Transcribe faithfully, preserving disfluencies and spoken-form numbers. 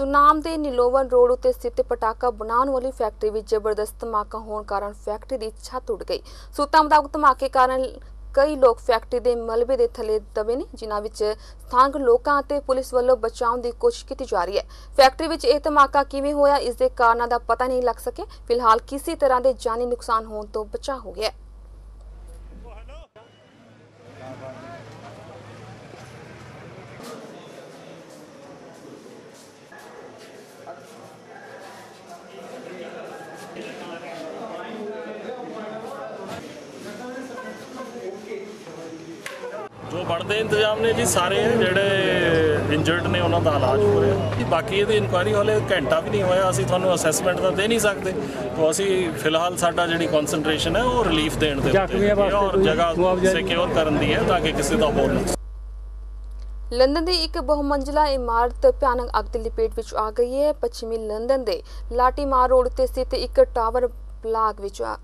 ਸੁਨਾਮ ਦੇ ਨਿਲੋਵਨ ਰੋਡ ਉਤੇ ਸਥਿਤ ਪਟਾਕਾ ਬਣਾਉਣ ਵਾਲੀ ਫੈਕਟਰੀ ਵਿੱਚ ਜ਼ਬਰਦਸਤ ਧਮਾਕਾ ਹੋਣ ਕਾਰਨ ਫੈਕਟਰੀ ਦੀ ਛੱਤ ਉੱਡ ਗਈ। ਸੂਤਾਂ ਮੁਤਾਬਕ ਧਮਾਕੇ ਕਾਰਨ कई लोग फैक्ट्री के मलबे के थले दबे ने, जिन्हां विच स्थानक लोकां अते पुलिस वालों बचाव की कोशिश की जा रही है। फैक्ट्री विच यह धमाका किवें होया इस दे कारणा दा पता नहीं लग सके। फिलहाल किसी तरह के जानी नुकसान होने तो बचा हो गया। जो बढ़ते इंतजाम ने जी सारे जोड़े इंजर्ड ने उन्हों का इलाज हो रहा। बाकी ये इनकुआरी हाले घंटा भी नहीं होया, असी तुहानू असैसमेंट तो दे नहीं सकते। तो असी फिलहाल साडा जिहड़ी कॉन्सनट्रेशन है वो रिलीफ देण दे उत्ते और जगह सिक्योर करन दी है ताकि किसी दा होर ना। लंदन की एक बहुमंजिला इमारत भयानक अग की लपेट विच आ गई है। पश्चिमी लंदन के लाटीमार रोड ते स्थित एक टावर ब्लॉक विच